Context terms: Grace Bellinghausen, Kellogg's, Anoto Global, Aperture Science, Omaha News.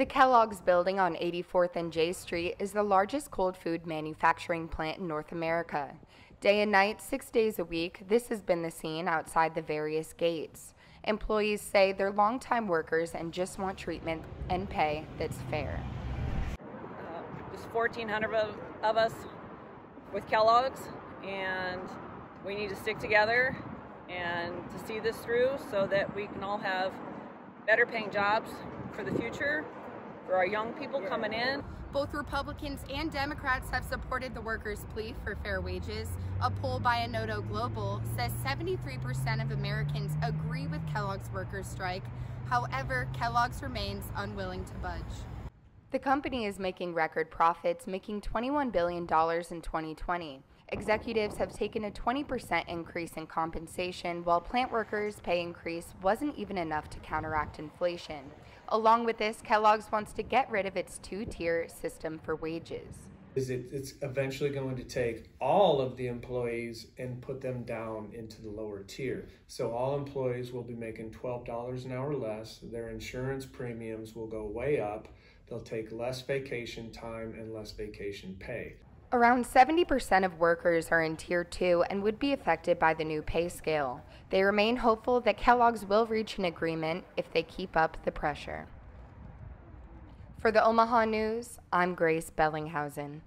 The Kellogg's building on 84th and J Street is the largest cold food manufacturing plant in North America. Day and night, 6 days a week, this has been the scene outside the various gates. Employees say they're longtime workers and just want treatment and pay that's fair. There's 1,400 of us with Kellogg's, and we need to stick together and to see this through so that we can all have better paying jobs for the future, for our young people coming in. Both Republicans and Democrats have supported the workers' plea for fair wages. A poll by Anoto Global says 73% of Americans agree with Kellogg's workers' strike. However, Kellogg's remains unwilling to budge. The company is making record profits, making $21 billion in 2020. Executives have taken a 20% increase in compensation, while plant workers' pay increase wasn't even enough to counteract inflation. Along with this, Kellogg's wants to get rid of its two-tier system for wages. It's eventually going to take all of the employees and put them down into the lower tier. So all employees will be making $12 an hour less. Their insurance premiums will go way up. They'll take less vacation time and less vacation pay. Around 70% of workers are in Tier 2 and would be affected by the new pay scale. They remain hopeful that Kellogg's will reach an agreement if they keep up the pressure. For the Omaha News, I'm Grace Bellinghausen.